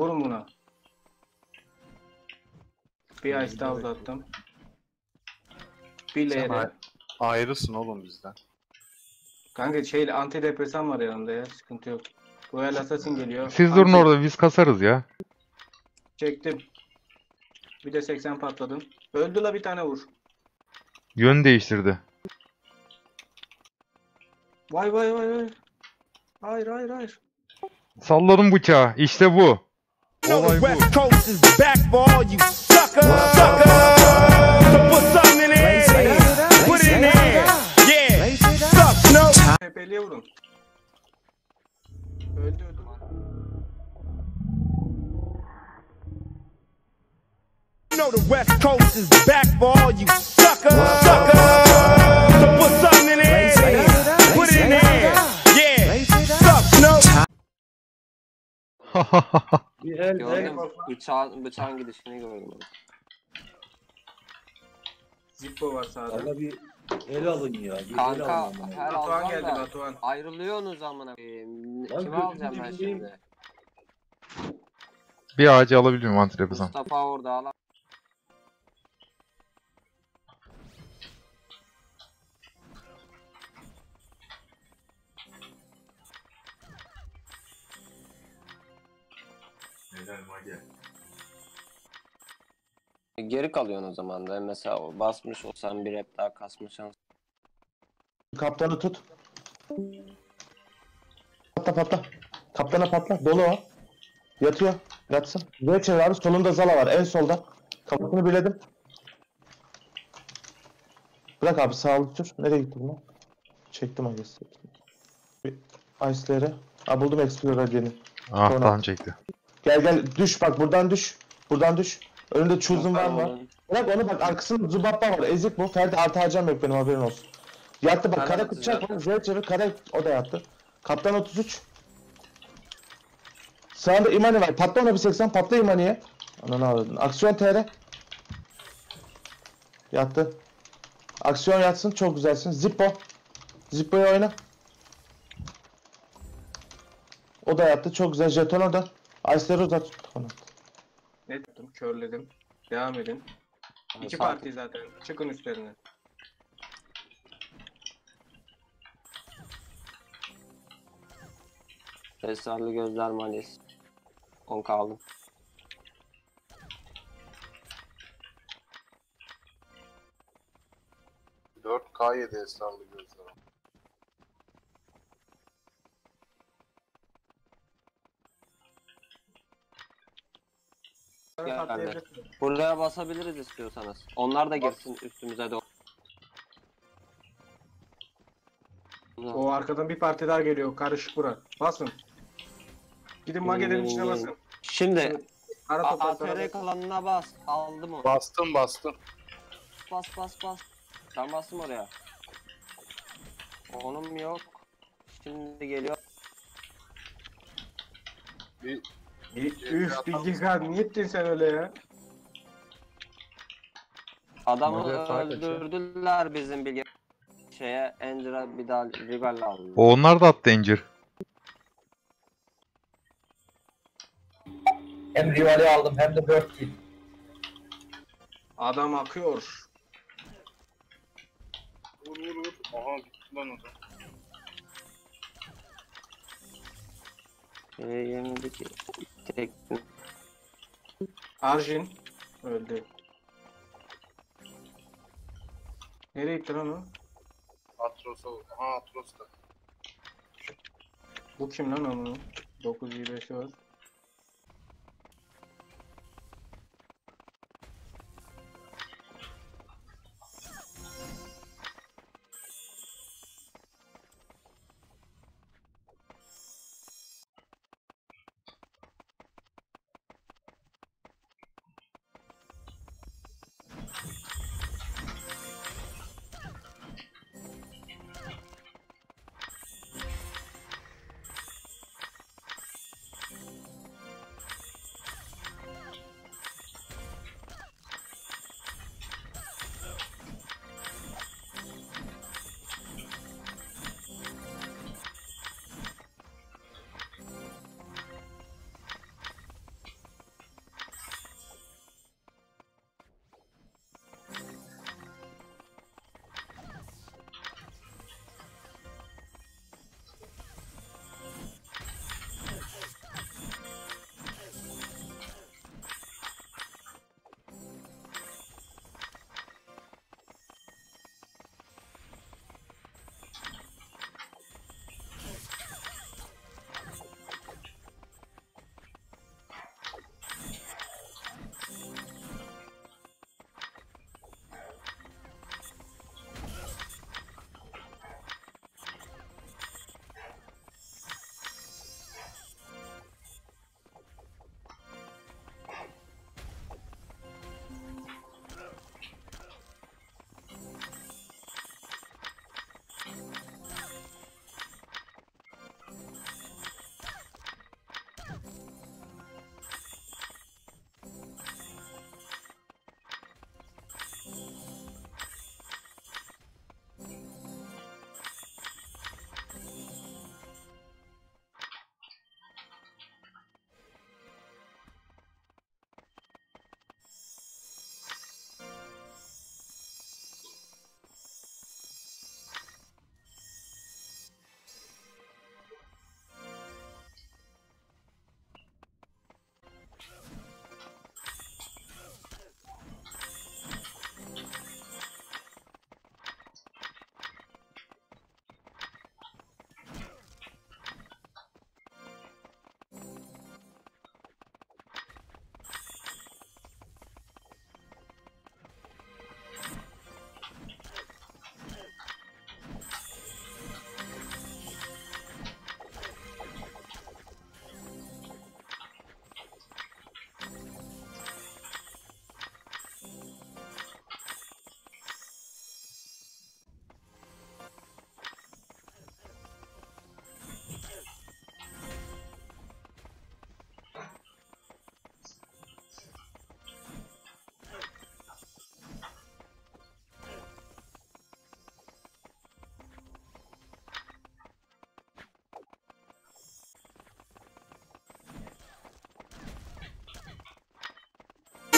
Vurun buna. Bir ice daha uzattım. Bir L'ye. Ayrısın oğlum bizden. Kanka şeyle antidepresan var yanımda ya, sıkıntı yok. Royal Assassin geliyor. Siz durun orada, biz kasarız ya. Çektim. Bir de 80 patladım. Öldü la, bir tane vur. Yön değiştirdi. Vay vay vay vay. Hayır hayır hayır. Salladım bıçağı. İşte bu. Olay bu. Tepeliye vurun. Öldü öldü. The West Coast is back for all you suckers, suckers. So put something in the air, put it in the air, yeah. Suck no. Bir el bıçağın gidişini gördüm. Zippo var sağda. Valla bir el alın ya. Bir kanka el alın ya. Her Batuhan geldi, Batuhan. Ayrılıyorsunuz amına. Kimi alacağım ben şimdi? Bir ağacı alabilir miyim antidepresan? Mustafa orada al. Geri kalıyorsun o zaman da, mesela o basmış olsan bir hep daha kasmışsın. Kaptanı tut. Patla patla. Kaptana patla. Dolu o. Yatıyor. Yatsın. Böyle çeviriyoruz. Solunda Zala var. En solda. Kapısını biledim. Bırak abi, sağlık tür. Nereye gitti bunu? Çektim agresini. Bir ice'leri. Aa, buldum Explorer'ı. Ah tamam, çekti. Gel gel, düş bak, buradan düş. Buradan düş. Önünde çözüm var mı? Bırak onu, bak arkasında Zubappa var. Ezik bu. Ferdi artı harcam yok benim, haberin olsun. Yattı bak, kara kutacak mı? Zeyt çevir, kara o da yattı. Kaptan 33. Sağında İmani var. Patla ona bir 80, patla İmani'ye. Ananı avradın. Aksiyon TR. Yattı. Aksiyon yatsın, çok güzelsin. Zippo. Zippo'yu oyna. O da yattı, çok güzel. Jeton orada. Ice'leri uzat, tuttuk onu. Ne yaptım? Körledim. Devam edin. Ama İki parti zaten. Çıkın üstlerine. Esrarlı gözler malis. 10 kaldım. K7 esrarlı gözler. Yani. Buraya basabiliriz istiyorsanız. Onlar da girsin üstümüze doğru. O arkadan bir parti daha geliyor. Karışık bura. Basın. Gidin magenin içine basın. Şimdi ATR kalanına bas. Aldım onu. Bastım bastım. Bas bas bas. Ben bastım oraya. Onun yok. Şimdi geliyor. Üf Bilgehan, niye ettin sen öyle ya? Adamı öldürdüler bizim Bilge. Şeye Ender'a bir daha Rigal'la aldı. Onlar da attı Ender. Hem Rigal'i aldım hem de 4 kill. Adam akıyor. Vur vur vur. Aha bitti lan o da. Yenildeki tek bu. Arjin öldü. Nereye gitti lan o? Atros oldu. Aha Atros da. Bu kim lan onun? 925'i var.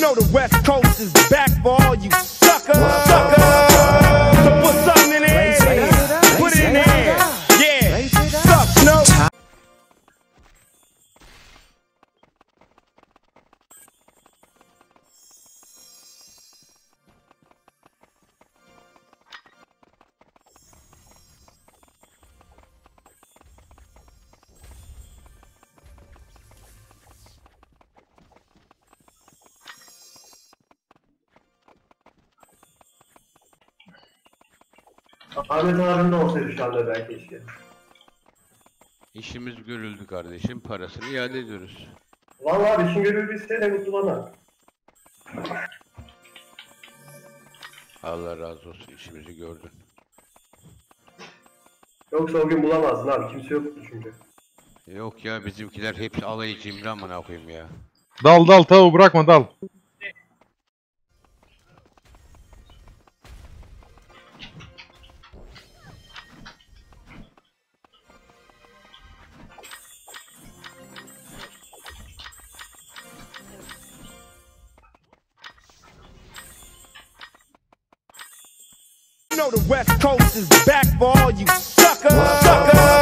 know the West Coast is back for all you suckers. So put something in there. Put it in there. Yeah. Suck, no. Ahmet abim de olsaydı şu anda belki işte. İşimiz görüldü kardeşim, parasını iade ediyoruz. Vallahi abi işin görüldüyse de mutlu bana. Allah razı olsun, işimizi gördün. Yoksa o gün bulamazdın abi, kimse yoktu çünkü. Yok ya, bizimkiler hepsi alayı cimri mı ne koyayım ya. Dal dal tavuğu bırakma, dal. The West Coast is back for all you suckers.